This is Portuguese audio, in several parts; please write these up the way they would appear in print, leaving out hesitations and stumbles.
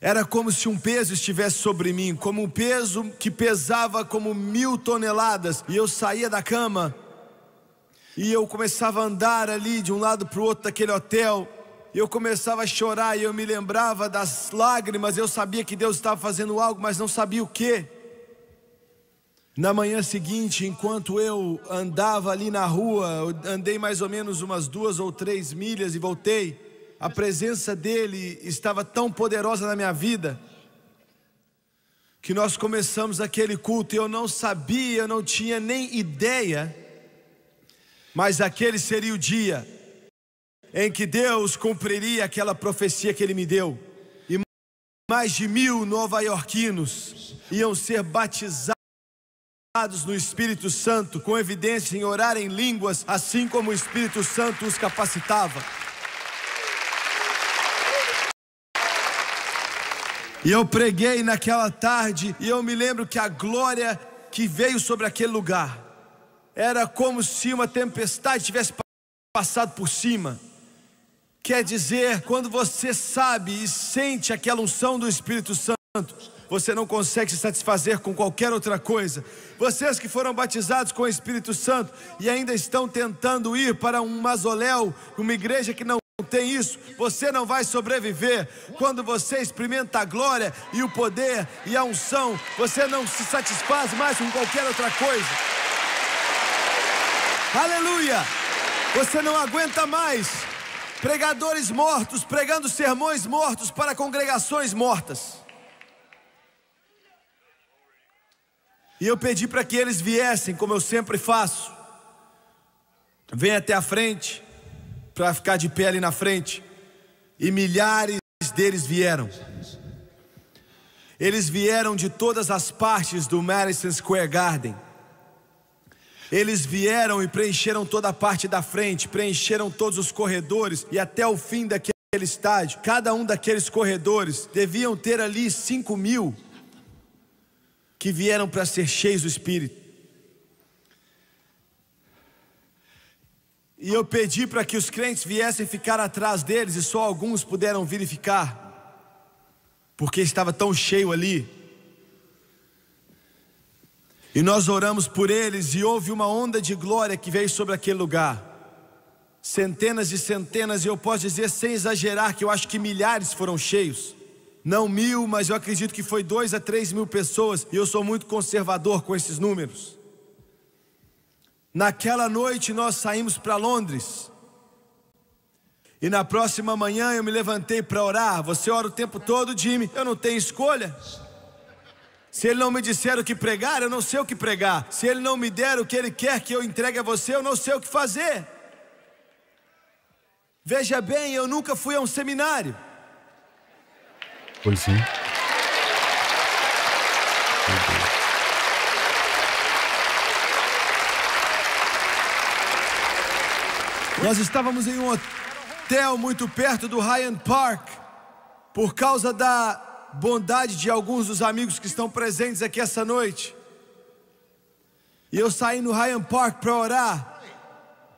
Era como se um peso estivesse sobre mim, como um peso que pesava como 1000 toneladas. E eu saía da cama e eu começava a andar ali de um lado para o outro daquele hotel. Eu começava a chorar e eu me lembrava das lágrimas. Eu sabia que Deus estava fazendo algo, mas não sabia o quê. Na manhã seguinte, enquanto eu andava ali na rua, eu andei mais ou menos umas 2 ou 3 milhas e voltei. A presença dele estava tão poderosa na minha vida que nós começamos aquele culto e eu não sabia, eu não tinha nem ideia, mas aquele seria o dia em que Deus cumpriria aquela profecia que ele me deu. E mais de 1000 nova-iorquinos iam ser batizados no Espírito Santo, com evidência em orar em línguas, assim como o Espírito Santo os capacitava. E eu preguei naquela tarde e eu me lembro que a glória que veio sobre aquele lugar era como se uma tempestade tivesse passado por cima. Quer dizer, quando você sabe e sente aquela unção do Espírito Santo, você não consegue se satisfazer com qualquer outra coisa. Vocês que foram batizados com o Espírito Santo e ainda estão tentando ir para um mausoléu, uma igreja que não tem isso, você não vai sobreviver. Quando você experimenta a glória e o poder e a unção, você não se satisfaz mais com qualquer outra coisa. Aleluia! Você não aguenta mais pregadores mortos pregando sermões mortos para congregações mortas. E eu pedi para que eles viessem, como eu sempre faço. Vem até a frente, para ficar de pé ali na frente. E milhares deles vieram. Eles vieram de todas as partes do Madison Square Garden. Eles vieram e preencheram toda a parte da frente, preencheram todos os corredores e até o fim daquele estádio. Cada um daqueles corredores deviam ter ali 5.000 que vieram para ser cheios do Espírito. E eu pedi para que os crentes viessem ficar atrás deles e só alguns puderam vir e ficar, porque estava tão cheio ali. E nós oramos por eles e houve uma onda de glória que veio sobre aquele lugar. Centenas e centenas, e eu posso dizer sem exagerar que eu acho que milhares foram cheios. Não 1000, mas eu acredito que foi 2 a 3 mil pessoas. E eu sou muito conservador com esses números. Naquela noite nós saímos para Londres. E na próxima manhã eu me levantei para orar. Você ora o tempo todo, Jimmy? Eu não tenho escolha. Se ele não me disser o que pregar, eu não sei o que pregar. Se ele não me der o que ele quer que eu entregue a você, eu não sei o que fazer. Veja bem, eu nunca fui a um seminário. Pois sim. Nós estávamos em um hotel muito perto do Ryan Park. Por causa da bondade de alguns dos amigos que estão presentes aqui essa noite. E eu saí no Ryan Park para orar.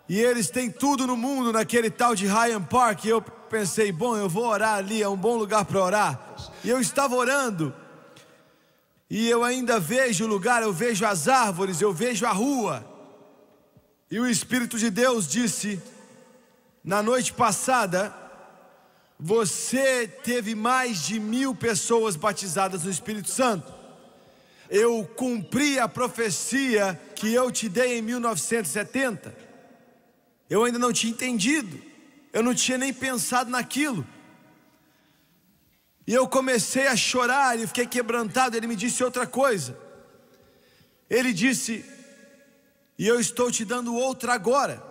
E eles têm tudo no mundo naquele tal de Ryan Park. E eu pensei, bom, eu vou orar ali, é um bom lugar para orar. E eu estava orando. E eu ainda vejo o lugar, eu vejo as árvores, eu vejo a rua. E o Espírito de Deus disse, na noite passada, você teve mais de 1000 pessoas batizadas no Espírito Santo. Eu cumpri a profecia que eu te dei em 1970. Eu ainda não tinha entendido. Eu não tinha nem pensado naquilo. E eu comecei a chorar e fiquei quebrantado. Ele me disse outra coisa. Ele disse... E eu estou te dando outra agora.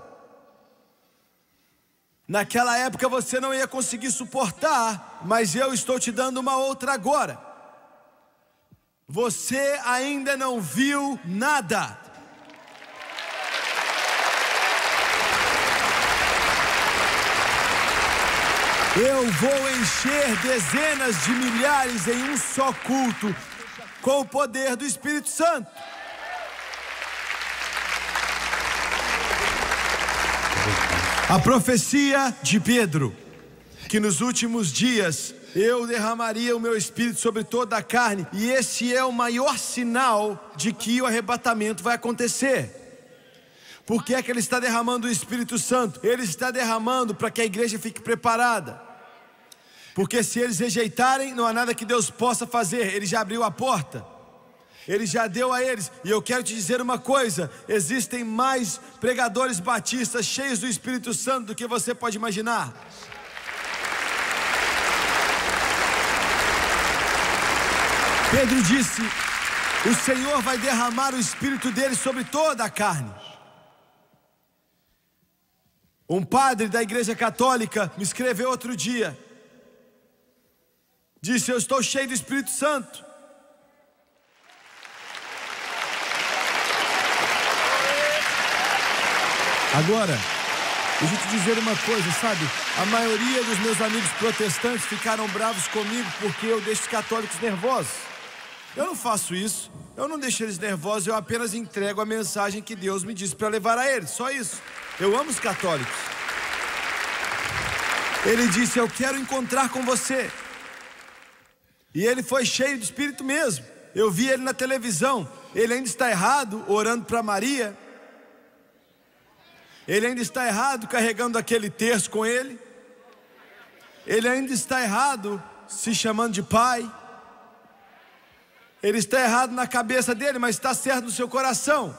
Naquela época você não ia conseguir suportar, mas eu estou te dando uma outra agora. Você ainda não viu nada. Eu vou encher dezenas de milhares em um só culto com o poder do Espírito Santo. A profecia de Pedro, que nos últimos dias eu derramaria o meu espírito sobre toda a carne. E esse é o maior sinal de que o arrebatamento vai acontecer. Por que é que ele está derramando o Espírito Santo? Ele está derramando para que a igreja fique preparada. Porque se eles rejeitarem, não há nada que Deus possa fazer. Ele já abriu a porta. Ele já deu a eles. E eu quero te dizer uma coisa: existem mais pregadores batistas cheios do Espírito Santo do que você pode imaginar. Pedro disse: o Senhor vai derramar o Espírito dele sobre toda a carne. Um padre da Igreja Católica me escreveu outro dia. Disse: eu estou cheio do Espírito Santo. Agora, deixa eu te dizer uma coisa, sabe? A maioria dos meus amigos protestantes ficaram bravos comigo porque eu deixo os católicos nervosos. Eu não faço isso, eu não deixo eles nervosos, eu apenas entrego a mensagem que Deus me disse para levar a eles, só isso. Eu amo os católicos. Ele disse: eu quero encontrar com você. E ele foi cheio de espírito mesmo. Eu vi ele na televisão. Ele ainda está errado orando para Maria. Ele ainda está errado carregando aquele terço com ele. Ele ainda está errado se chamando de pai. Ele está errado na cabeça dele, mas está certo no seu coração.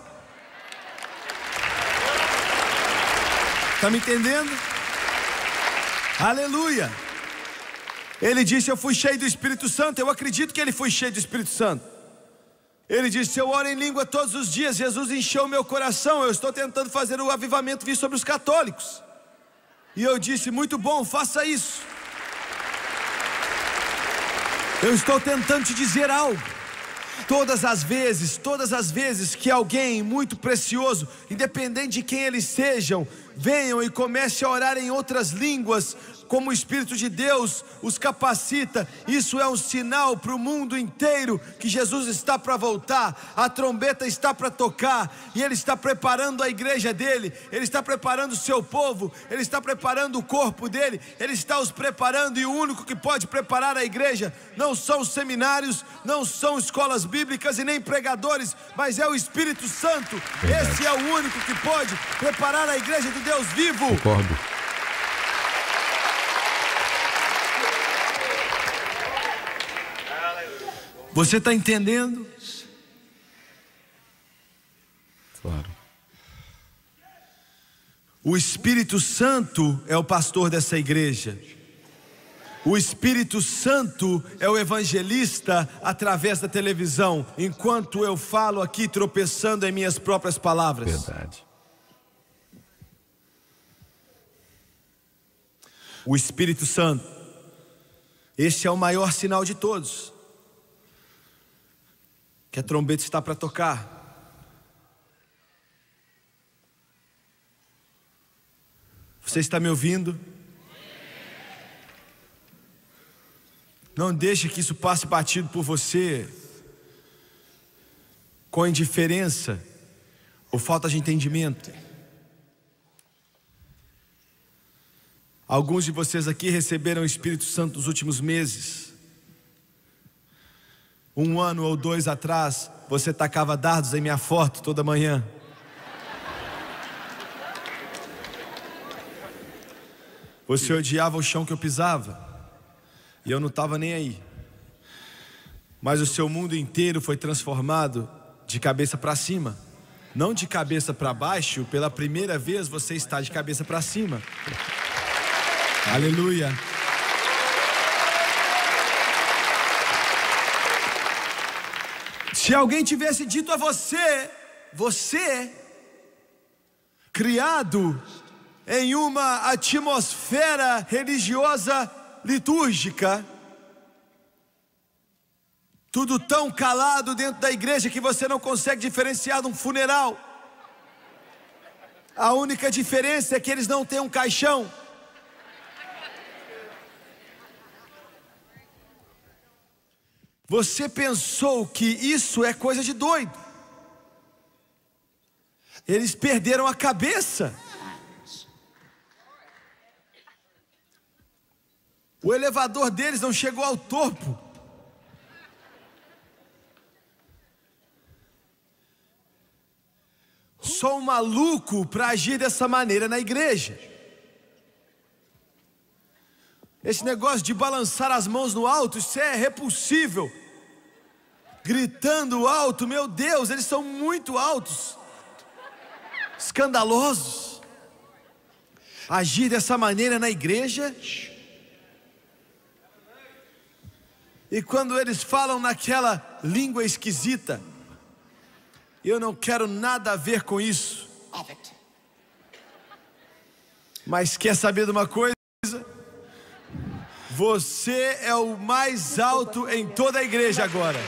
Está me entendendo? Aleluia! Ele disse: eu fui cheio do Espírito Santo. Eu acredito que ele foi cheio do Espírito Santo. Ele disse: eu oro em língua todos os dias. Jesus encheu o meu coração. Eu estou tentando fazer o avivamento vir sobre os católicos. E eu disse: muito bom, faça isso. Eu estou tentando te dizer algo. Todas as vezes que alguém muito precioso, independente de quem eles sejam, venham e comece a orar em outras línguas, como o Espírito de Deus os capacita, isso é um sinal para o mundo inteiro que Jesus está para voltar, a trombeta está para tocar, e Ele está preparando a igreja dEle, Ele está preparando o seu povo, Ele está preparando o corpo dEle, Ele está os preparando, e o único que pode preparar a igreja não são os seminários, não são escolas bíblicas e nem pregadores, mas é o Espírito Santo. Esse é o único que pode preparar a igreja do Deus vivo. Concordo. Você está entendendo? Claro. O Espírito Santo é o pastor dessa igreja. O Espírito Santo é o evangelista através da televisão, enquanto eu falo aqui tropeçando em minhas próprias palavras. Verdade. O Espírito Santo. Esse é o maior sinal de todos. Que a trombeta está para tocar. Você está me ouvindo? Não deixe que isso passe batido por você, com indiferença ou falta de entendimento. Alguns de vocês aqui receberam o Espírito Santo nos últimos meses. Um ano ou dois atrás, você tacava dardos em minha foto toda manhã. Você odiava o chão que eu pisava. E eu não estava nem aí. Mas o seu mundo inteiro foi transformado de cabeça para cima. Não de cabeça para baixo, pela primeira vez você está de cabeça para cima. Aleluia. Se alguém tivesse dito a você: você, criado em uma atmosfera religiosa litúrgica, tudo tão calado dentro da igreja que você não consegue diferenciar de um funeral. A única diferença é que eles não têm um caixão. Você pensou que isso é coisa de doido. Eles perderam a cabeça. O elevador deles não chegou ao topo. Sou um maluco para agir dessa maneira na igreja. Esse negócio de balançar as mãos no alto, isso é repulsível. Gritando alto, meu Deus, eles são muito altos, escandalosos. Agir dessa maneira na igreja. E quando eles falam naquela língua esquisita, eu não quero nada a ver com isso. Mas quer saber de uma coisa? Você é o mais alto em toda a igreja agora.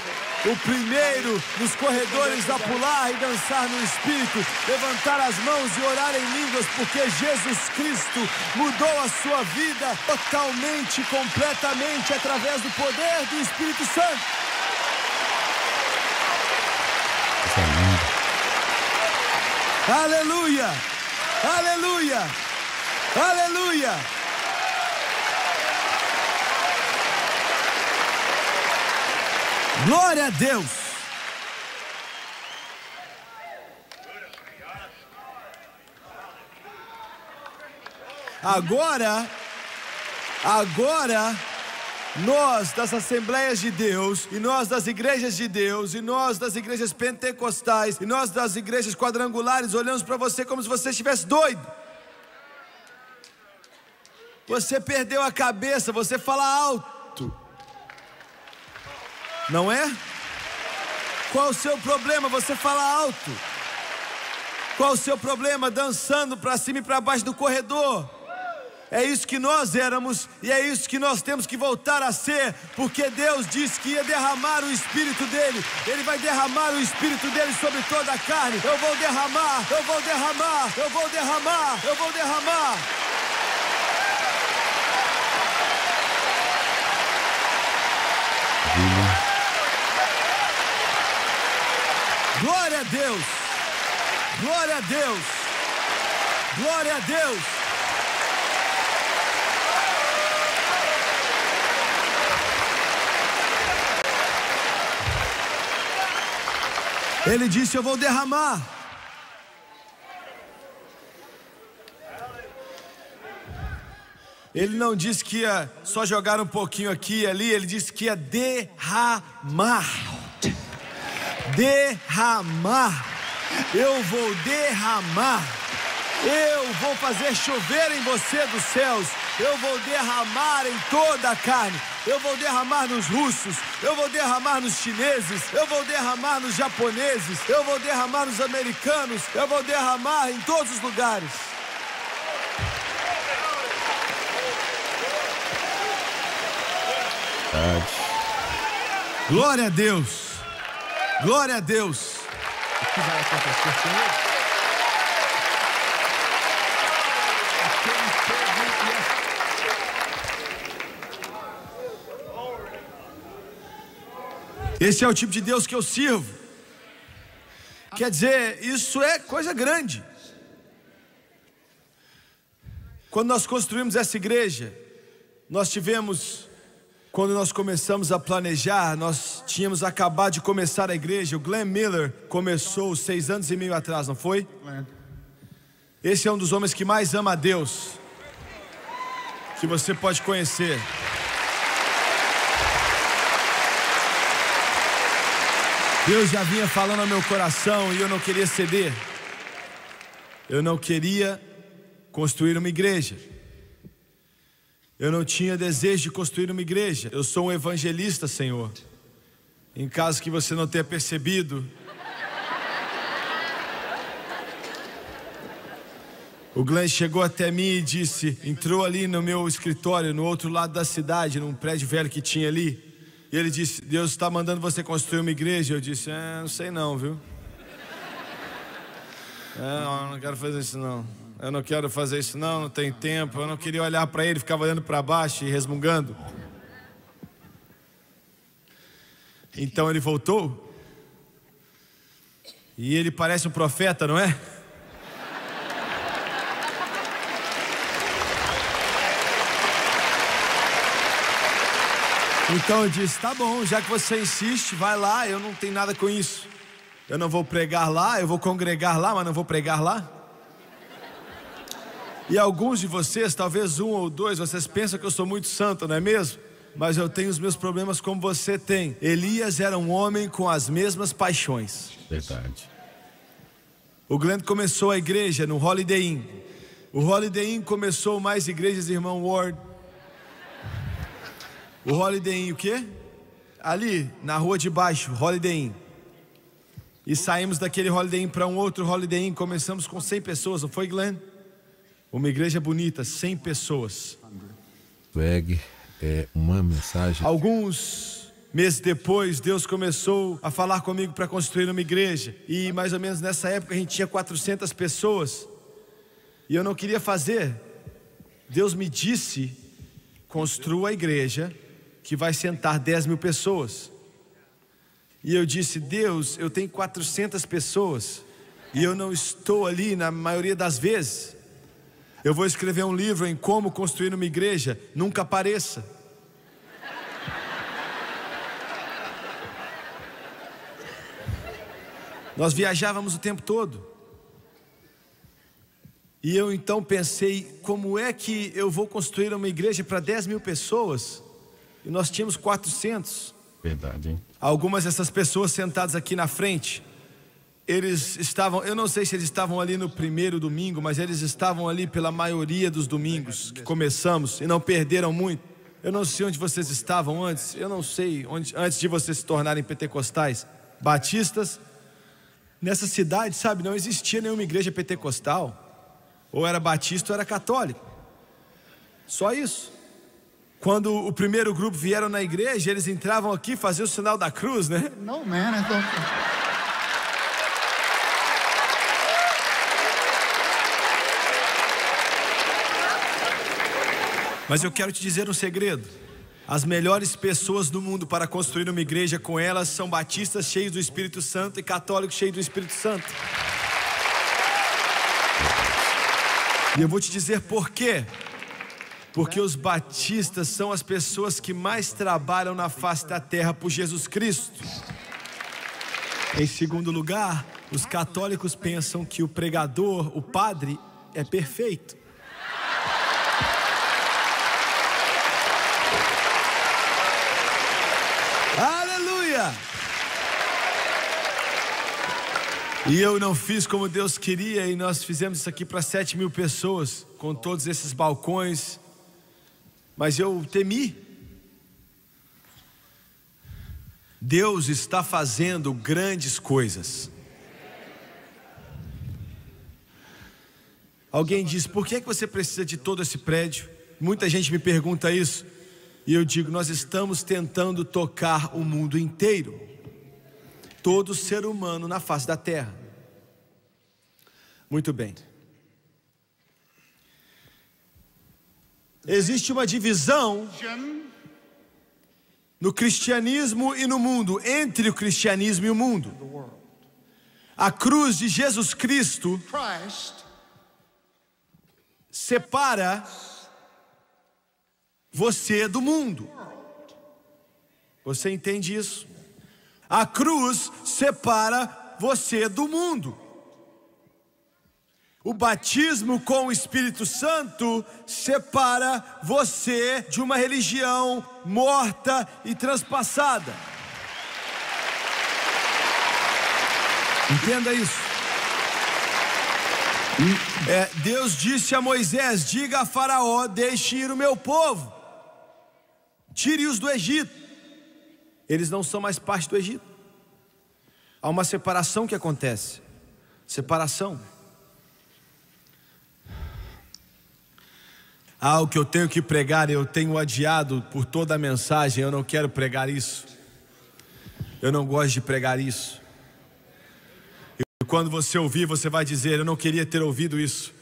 O primeiro nos corredores a pular e dançar no Espírito, levantar as mãos e orar em línguas, porque Jesus Cristo mudou a sua vida totalmente, completamente, através do poder do Espírito Santo. Aleluia, aleluia, aleluia. Glória a Deus. Agora nós das Assembleias de Deus, e nós das Igrejas de Deus, e nós das Igrejas Pentecostais, e nós das Igrejas Quadrangulares, olhamos para você como se você estivesse doido. Você perdeu a cabeça, você fala alto, não é? Qual o seu problema? Você fala alto. Qual o seu problema? Dançando para cima e para baixo do corredor. É isso que nós éramos e é isso que nós temos que voltar a ser, porque Deus disse que ia derramar o Espírito dele. Ele vai derramar o Espírito dele sobre toda a carne. Eu vou derramar, eu vou derramar, eu vou derramar, eu vou derramar. Glória a Deus! Glória a Deus! Glória a Deus! Ele disse, eu vou derramar. Ele não disse que ia só jogar um pouquinho aqui e ali. Ele disse que ia derramar. Derramar. Eu vou derramar. Eu vou fazer chover em você dos céus. Eu vou derramar em toda a carne. Eu vou derramar nos russos, eu vou derramar nos chineses, eu vou derramar nos japoneses, eu vou derramar nos americanos, eu vou derramar em todos os lugares. Glória a Deus! Glória a Deus! O que vai acontecer com ele? Esse é o tipo de Deus que eu sirvo. Quer dizer, isso é coisa grande. Quando nós construímos essa igreja, nós tivemos, quando nós começamos a planejar, nós tínhamos acabado de começar a igreja. O Glenn Miller começou 6 anos e meio atrás, não foi? Esse é um dos homens que mais ama a Deus, que você pode conhecer. Deus já vinha falando ao meu coração e eu não queria ceder. Eu não queria construir uma igreja. Eu não tinha desejo de construir uma igreja. Eu sou um evangelista, Senhor. Em caso que você não tenha percebido, o Glenn chegou até mim e disse, entrou ali no meu escritório, no outro lado da cidade, num prédio velho que tinha ali. E ele disse, Deus está mandando você construir uma igreja. Eu disse, não sei não, viu? Eu não quero fazer isso não. Eu não quero fazer isso não, não tem tempo. Eu não queria olhar para ele, ficava olhando para baixo e resmungando. Então ele voltou. E ele parece um profeta, não é? Então eu disse, tá bom, já que você insiste, vai lá, eu não tenho nada com isso. Eu não vou pregar lá, eu vou congregar lá, mas não vou pregar lá. E alguns de vocês, talvez um ou dois, vocês pensam que eu sou muito santo, não é mesmo? Mas eu tenho os meus problemas como você tem. Elias era um homem com as mesmas paixões. Verdade. O Glenn começou a igreja no Holiday Inn. O Holiday Inn começou mais igrejas, irmão Ward. O Holiday Inn o quê? Ali, na rua de baixo, Holiday Inn. E saímos daquele Holiday Inn para um outro Holiday Inn. Começamos com 100 pessoas, não foi, Glenn? Uma igreja bonita, 100 pessoas. Swag é uma mensagem. Alguns meses depois, Deus começou a falar comigo para construir uma igreja. E mais ou menos nessa época a gente tinha 400 pessoas. E eu não queria fazer. Deus me disse, construa a igreja que vai sentar 10 mil pessoas. E eu disse, Deus, eu tenho 400 pessoas e eu não estou ali na maioria das vezes. Eu vou escrever um livro em como construir uma igreja, nunca apareça. Nós viajávamos o tempo todo. E eu então pensei, como é que eu vou construir uma igreja para 10 mil pessoas? E nós tínhamos 400. Verdade, hein? Algumas dessas pessoas sentadas aqui na frente, eles estavam, eu não sei se eles estavam ali no primeiro domingo, mas eles estavam ali pela maioria dos domingos que começamos e não perderam muito. Eu não sei onde vocês estavam antes, eu não sei onde, antes de vocês se tornarem pentecostais, batistas. Nessa cidade, sabe, não existia nenhuma igreja pentecostal. Ou era batista ou era católico. Só isso. Quando o primeiro grupo vieram na igreja, eles entravam aqui, faziam o sinal da cruz, né? Não, man, I don't... Mas eu quero te dizer um segredo. As melhores pessoas do mundo para construir uma igreja com elas são batistas cheios do Espírito Santo e católicos cheios do Espírito Santo. E eu vou te dizer por quê. Porque os batistas são as pessoas que mais trabalham na face da terra por Jesus Cristo. Em segundo lugar, os católicos pensam que o pregador, o padre, é perfeito. Aleluia! E eu não fiz como Deus queria e nós fizemos isso aqui para 7 mil pessoas, com todos esses balcões. Mas eu temi. Deus está fazendo grandes coisas. Alguém diz, por que é que você precisa de todo esse prédio? Muita gente me pergunta isso. E eu digo, nós estamos tentando tocar o mundo inteiro. Todo ser humano na face da terra. Muito bem. Existe uma divisão no cristianismo e no mundo, entre o cristianismo e o mundo. A cruz de Jesus Cristo separa você do mundo. Você entende isso? A cruz separa você do mundo. O batismo com o Espírito Santo separa você de uma religião morta e transpassada. Entenda isso. Deus disse a Moisés, diga a Faraó, deixe ir o meu povo. Tire-os do Egito. Eles não são mais parte do Egito. Há uma separação que acontece. Separação. O que eu tenho que pregar, eu tenho adiado por toda a mensagem, eu não quero pregar isso. Eu não gosto de pregar isso. E quando você ouvir, você vai dizer, eu não queria ter ouvido isso.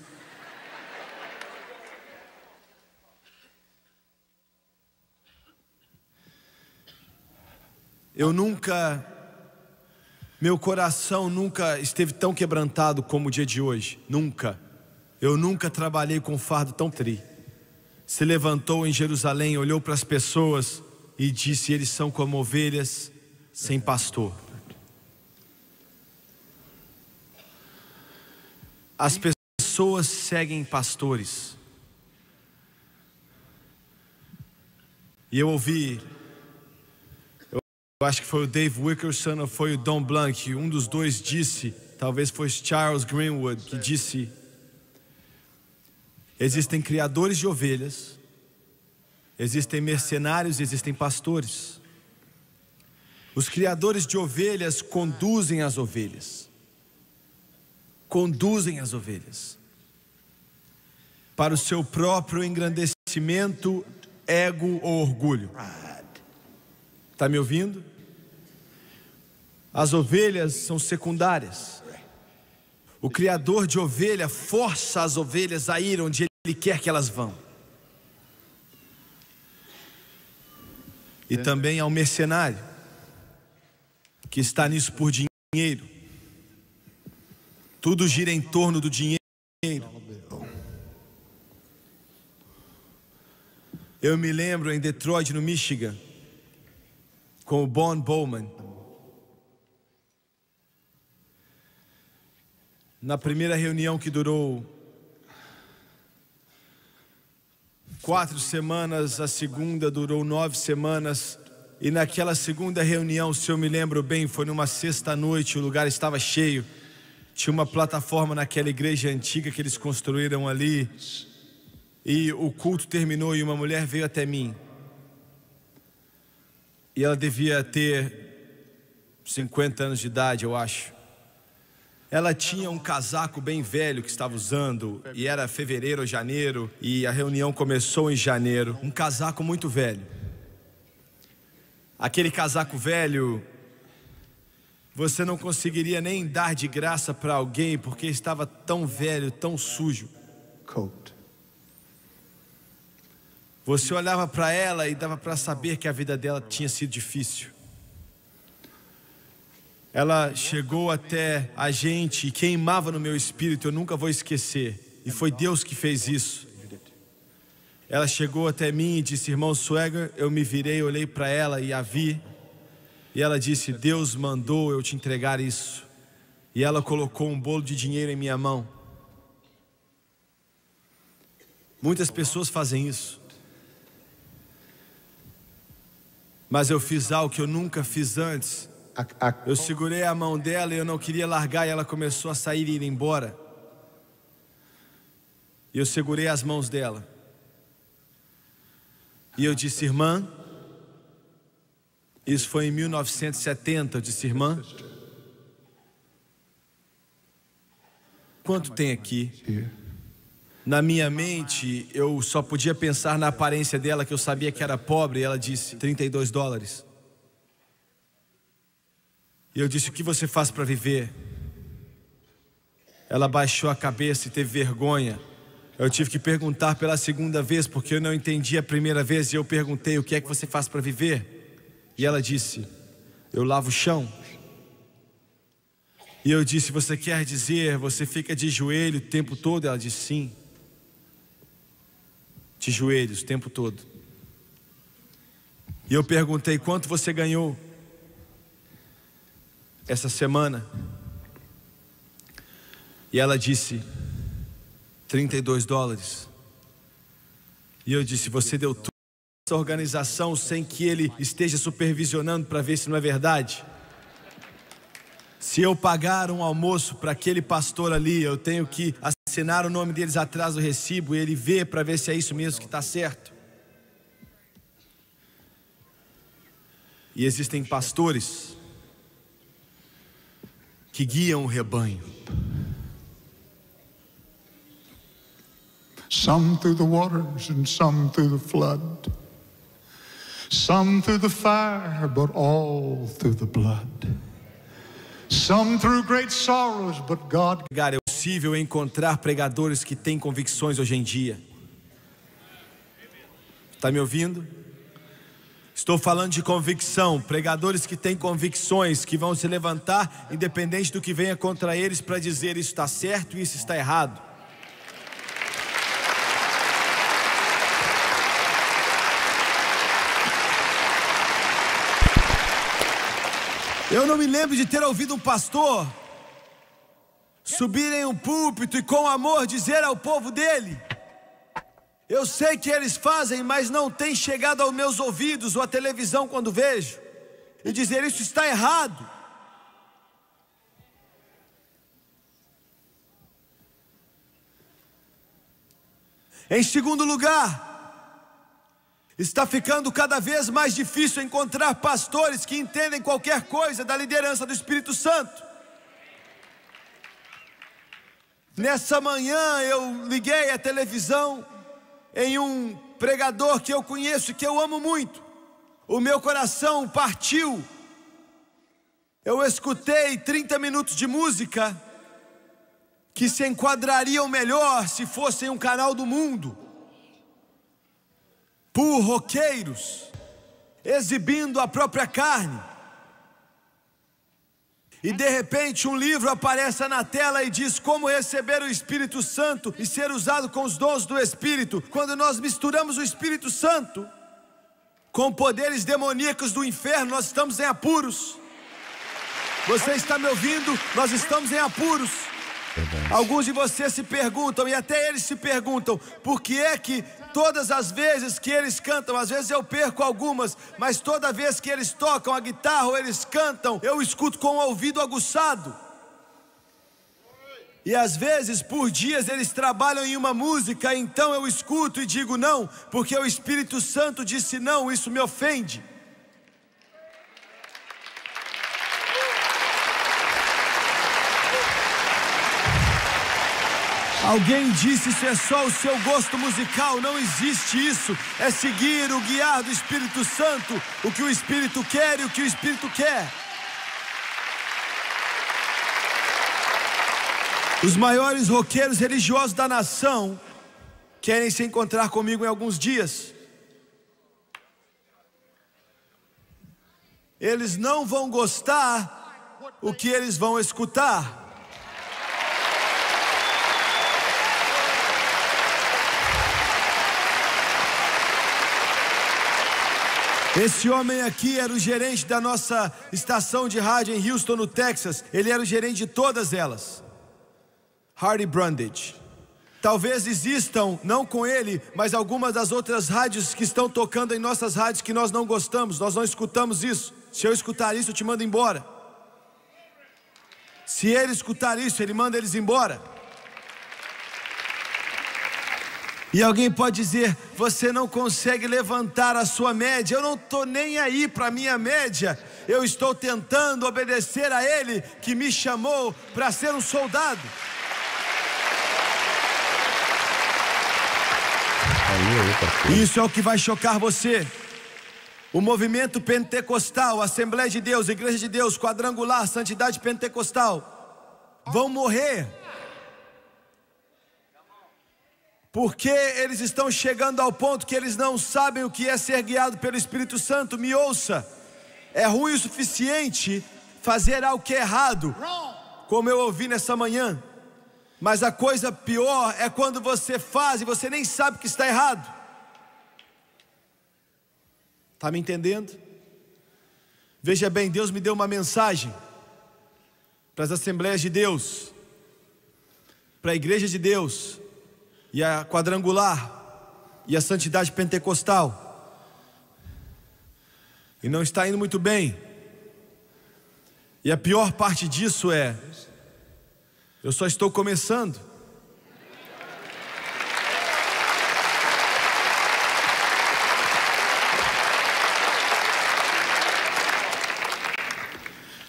Meu coração nunca esteve tão quebrantado como o dia de hoje. Nunca. Eu nunca trabalhei com um fardo tão triste. Se levantou em Jerusalém, olhou para as pessoas e disse: eles são como ovelhas sem pastor. As pessoas seguem pastores. E eu ouvi, eu acho que foi o Dave Wilkerson ou foi o Don Blank, um dos dois disse, talvez foi Charles Greenwood, que disse: existem criadores de ovelhas, existem mercenários, existem pastores. Os criadores de ovelhas conduzem as ovelhas. Conduzem as ovelhas para o seu próprio engrandecimento, ego ou orgulho. Está me ouvindo? As ovelhas são secundárias. O criador de ovelha força as ovelhas a ir onde ele quer que elas vão. E também há um mercenário que está nisso por dinheiro. Tudo gira em torno do dinheiro. Eu me lembro em Detroit, no Michigan, com o Bon Bowman. Na primeira reunião, que durou 4 semanas, a segunda durou 9 semanas. E naquela segunda reunião, se eu me lembro bem, foi numa sexta-noite, o lugar estava cheio. Tinha uma plataforma naquela igreja antiga que eles construíram ali. E o culto terminou e uma mulher veio até mim. E ela devia ter 50 anos de idade, eu acho. Ela tinha um casaco bem velho que estava usando, e era fevereiro ou janeiro, e a reunião começou em janeiro. Um casaco muito velho. Aquele casaco velho, você não conseguiria nem dar de graça para alguém, porque estava tão velho, tão sujo. Você olhava para ela e dava para saber que a vida dela tinha sido difícil. Ela chegou até a gente e queimava no meu espírito, eu nunca vou esquecer. E foi Deus que fez isso. Ela chegou até mim e disse: irmão Swaggart. Eu me virei, olhei para ela e a vi. E ela disse: Deus mandou eu te entregar isso. E ela colocou um bolo de dinheiro em minha mão. Muitas pessoas fazem isso. Mas eu fiz algo que eu nunca fiz antes. Eu segurei a mão dela e eu não queria largar, e ela começou a sair e ir embora. E eu segurei as mãos dela. E eu disse: irmã, isso foi em 1970, eu disse: irmã, quanto tem aqui? Na minha mente, eu só podia pensar na aparência dela, que eu sabia que era pobre. E ela disse: 32 dólares. E eu disse: o que você faz para viver? Ela baixou a cabeça e teve vergonha. Eu tive que perguntar pela segunda vez, porque eu não entendi a primeira vez. E eu perguntei: o que é que você faz para viver? E ela disse: eu lavo o chão. E eu disse: você quer dizer, você fica de joelho o tempo todo? Ela disse: sim. De joelhos o tempo todo. E eu perguntei: quanto você ganhou essa semana? E ela disse: 32 dólares. E eu disse: você deu tudo a essa organização sem que ele esteja supervisionando para ver se não é verdade? Se eu pagar um almoço para aquele pastor ali, eu tenho que assinar o nome deles atrás do recibo e ele vê para ver se é isso mesmo que está certo. E existem pastores que guiam o rebanho. Some through the waters and some through the flood. Some through the fire, but all through the blood. Some through great sorrows, but God... É possível encontrar pregadores que têm convicções hoje em dia. Está me ouvindo? Estou falando de convicção. Pregadores que têm convicções, que vão se levantar, independente do que venha contra eles, para dizer: isso está certo e isso está errado. Eu não me lembro de ter ouvido um pastor subir em um púlpito e com amor dizer ao povo dele: eu sei que eles fazem, mas não tem chegado aos meus ouvidos, ou à televisão quando vejo, e dizer: isso está errado. Em segundo lugar, está ficando cada vez mais difícil encontrar pastores que entendem qualquer coisa da liderança do Espírito Santo. Nessa manhã eu liguei a televisão em um pregador que eu conheço e que eu amo muito. O meu coração partiu. Eu escutei 30 minutos de música que se enquadrariam melhor se fossem um canal do mundo, por roqueiros exibindo a própria carne. E de repente um livro aparece na tela e diz: como receber o Espírito Santo e ser usado com os dons do Espírito. Quando nós misturamos o Espírito Santo com poderes demoníacos do inferno, nós estamos em apuros. Você está me ouvindo? Nós estamos em apuros. Alguns de vocês se perguntam, e até eles se perguntam, por que é que todas as vezes que eles cantam, às vezes eu perco algumas, mas toda vez que eles tocam a guitarra ou eles cantam, eu escuto com o ouvido aguçado. E às vezes por dias eles trabalham em uma música, então eu escuto e digo não, porque o Espírito Santo disse não, isso me ofende. Alguém disse: isso é só o seu gosto musical. Não existe isso. É seguir o guiar do Espírito Santo, o que o Espírito quer e o que o Espírito quer. Os maiores roqueiros religiosos da nação querem se encontrar comigo em alguns dias. Eles não vão gostar o que eles vão escutar. Esse homem aqui era o gerente da nossa estação de rádio em Houston, no Texas. Ele era o gerente de todas elas. Hardy Brundage. Talvez existam, não com ele, mas algumas das outras rádios que estão tocando em nossas rádios que nós não gostamos. Nós não escutamos isso. Se eu escutar isso, eu te mando embora. Se ele escutar isso, ele manda eles embora. E alguém pode dizer: você não consegue levantar a sua média. Eu não estou nem aí para a minha média. Eu estou tentando obedecer a Ele que me chamou para ser um soldado. Isso é o que vai chocar você. O movimento pentecostal, Assembleia de Deus, Igreja de Deus, Quadrangular, Santidade Pentecostal vão morrer, porque eles estão chegando ao ponto que eles não sabem o que é ser guiado pelo Espírito Santo. Me ouça, é ruim o suficiente fazer algo que é errado, como eu ouvi nessa manhã, mas a coisa pior é quando você faz e você nem sabe que está errado. Está me entendendo? Veja bem, Deus me deu uma mensagem para as Assembleias de Deus, para a Igreja de Deus e a Quadrangular e a Santidade Pentecostal, e não está indo muito bem. E a pior parte disso é: eu só estou começando.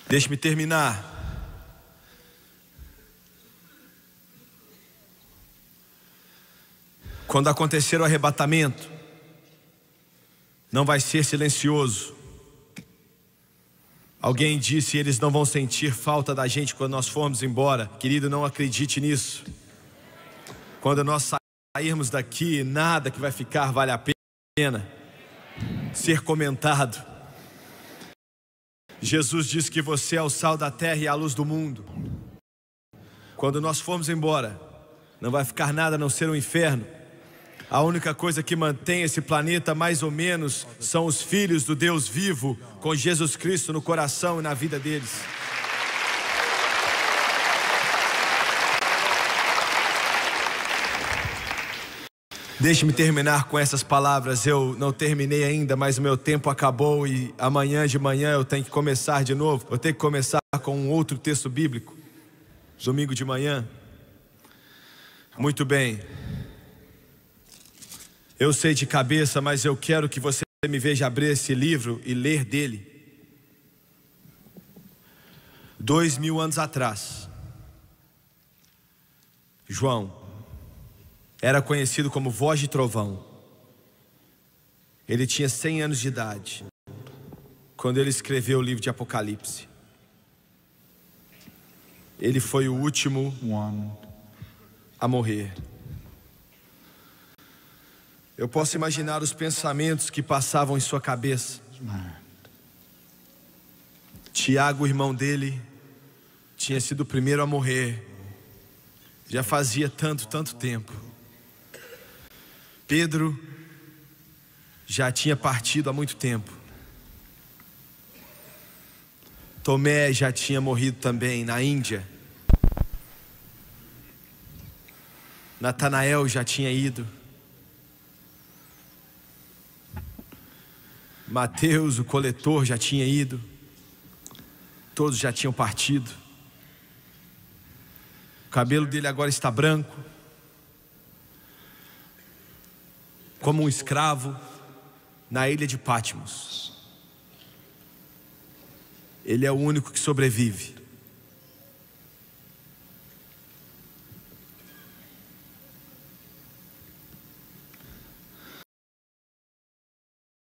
Deixe-me terminar. Quando acontecer o arrebatamento, não vai ser silencioso. Alguém disse: eles não vão sentir falta da gente quando nós formos embora. Querido, não acredite nisso. Quando nós sairmos daqui, nada que vai ficar vale a pena ser comentado. Jesus disse que você é o sal da terra e a luz do mundo. Quando nós formos embora, não vai ficar nada a não ser um inferno. A única coisa que mantém esse planeta, mais ou menos, são os filhos do Deus vivo, com Jesus Cristo no coração e na vida deles. Deixe-me terminar com essas palavras. Eu não terminei ainda, mas o meu tempo acabou e amanhã de manhã eu tenho que começar de novo. Eu tenho que começar com um outro texto bíblico, domingo de manhã. Muito bem. Eu sei de cabeça, mas eu quero que você me veja abrir esse livro e ler dele. 2000 anos atrás, João era conhecido como voz de trovão. Ele tinha 100 anos de idade quando ele escreveu o livro de Apocalipse. Ele foi o último a morrer. Eu posso imaginar os pensamentos que passavam em sua cabeça. Tiago, o irmão dele, tinha sido o primeiro a morrer. Já fazia tanto tempo. Pedro já tinha partido há muito tempo. Tomé já tinha morrido também na Índia. Natanael já tinha ido. Mateus, o coletor, já tinha ido. Todos já tinham partido. O cabelo dele agora está branco, como um escravo na ilha de Patmos. Ele é o único que sobrevive.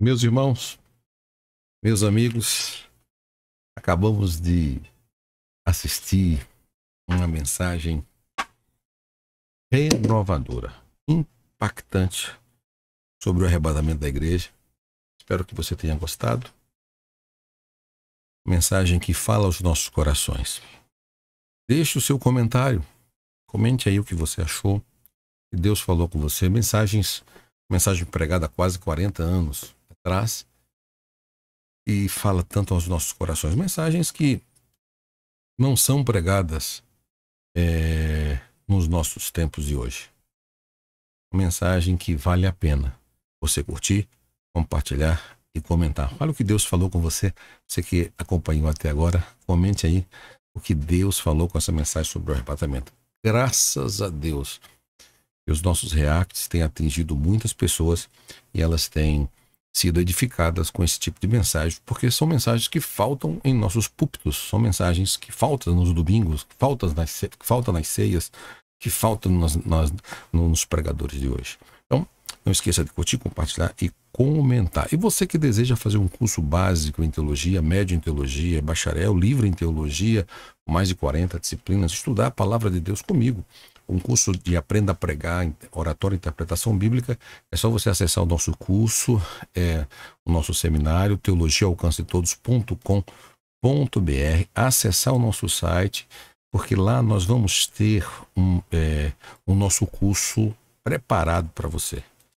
Meus irmãos, meus amigos, acabamos de assistir uma mensagem renovadora, impactante, sobre o arrebatamento da igreja. Espero que você tenha gostado. Mensagem que fala aos nossos corações. Deixe o seu comentário. Comente aí o que você achou, que Deus falou com você. Mensagem pregada há quase 40 anos atrás e fala tanto aos nossos corações. Mensagens que não são pregadas nos nossos tempos de hoje. Mensagem que vale a pena você curtir, compartilhar e comentar. Fala o que Deus falou com você. Você que acompanhou até agora, comente aí o que Deus falou com essa mensagem sobre o arrebatamento. Graças a Deus, e os nossos reacts têm atingido muitas pessoas e elas têm sido edificadas com esse tipo de mensagem, porque são mensagens que faltam em nossos púlpitos, são mensagens que faltam nos domingos, que faltam nas ceias, que faltam nos pregadores de hoje. Então, não esqueça de curtir, compartilhar e comentar. E você que deseja fazer um curso básico em teologia, médio em teologia, bacharel, livre em teologia, mais de 40 disciplinas, estudar a palavra de Deus comigo, um curso de Aprenda a Pregar, Oratória e Interpretação Bíblica, é só você acessar o nosso curso, o nosso seminário, teologiaalcancetodos.com.br, acessar o nosso site, porque lá nós vamos ter o nosso curso preparado para você.